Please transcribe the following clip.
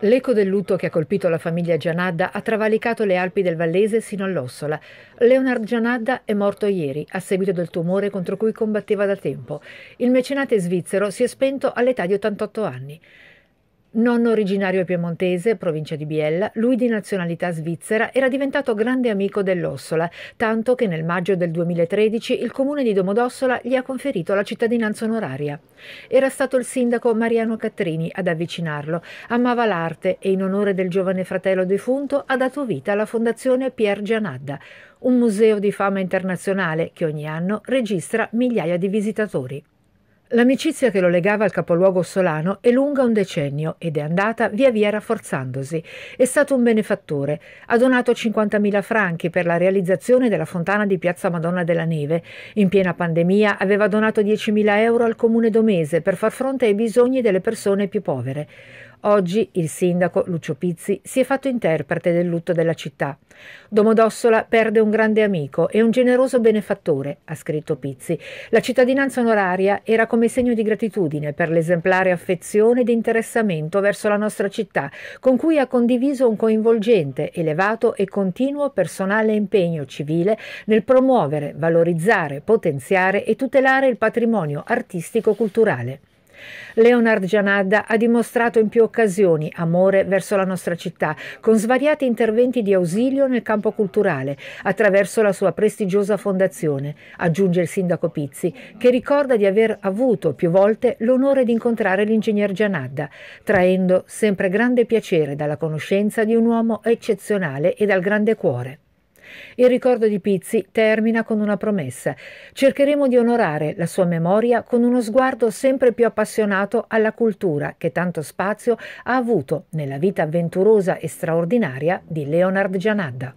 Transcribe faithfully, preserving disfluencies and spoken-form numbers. L'eco del lutto che ha colpito la famiglia Gianadda ha travalicato le Alpi del Vallese sino all'Ossola. Leonard Gianadda è morto ieri a seguito del tumore contro cui combatteva da tempo. Il mecenate svizzero si è spento all'età di ottantotto anni. Nonno originario piemontese, provincia di Biella, lui di nazionalità svizzera era diventato grande amico dell'Ossola, tanto che nel maggio del duemilatredici il comune di Domodossola gli ha conferito la cittadinanza onoraria. Era stato il sindaco Mariano Cattrini ad avvicinarlo, amava l'arte e in onore del giovane fratello defunto ha dato vita alla Fondazione Pierre Gianadda, un museo di fama internazionale che ogni anno registra migliaia di visitatori. L'amicizia che lo legava al capoluogo ossolano è lunga un decennio ed è andata via via rafforzandosi. È stato un benefattore, ha donato cinquantamila franchi per la realizzazione della fontana di Piazza Madonna della Neve. In piena pandemia aveva donato diecimila euro al comune domese per far fronte ai bisogni delle persone più povere. Oggi il sindaco Lucio Pizzi si è fatto interprete del lutto della città. Domodossola perde un grande amico e un generoso benefattore, ha scritto Pizzi. La cittadinanza onoraria era come segno di gratitudine per l'esemplare affezione ed interessamento verso la nostra città, con cui ha condiviso un coinvolgente, elevato e continuo personale impegno civile nel promuovere, valorizzare, potenziare e tutelare il patrimonio artistico-culturale. Leonard Gianadda ha dimostrato in più occasioni amore verso la nostra città, con svariati interventi di ausilio nel campo culturale, attraverso la sua prestigiosa fondazione, aggiunge il sindaco Pizzi, che ricorda di aver avuto più volte l'onore di incontrare l'ingegner Gianadda, traendo sempre grande piacere dalla conoscenza di un uomo eccezionale e dal grande cuore. Il ricordo di Pizzi termina con una promessa. Cercheremo di onorare la sua memoria con uno sguardo sempre più appassionato alla cultura che tanto spazio ha avuto nella vita avventurosa e straordinaria di Leonard Gianadda.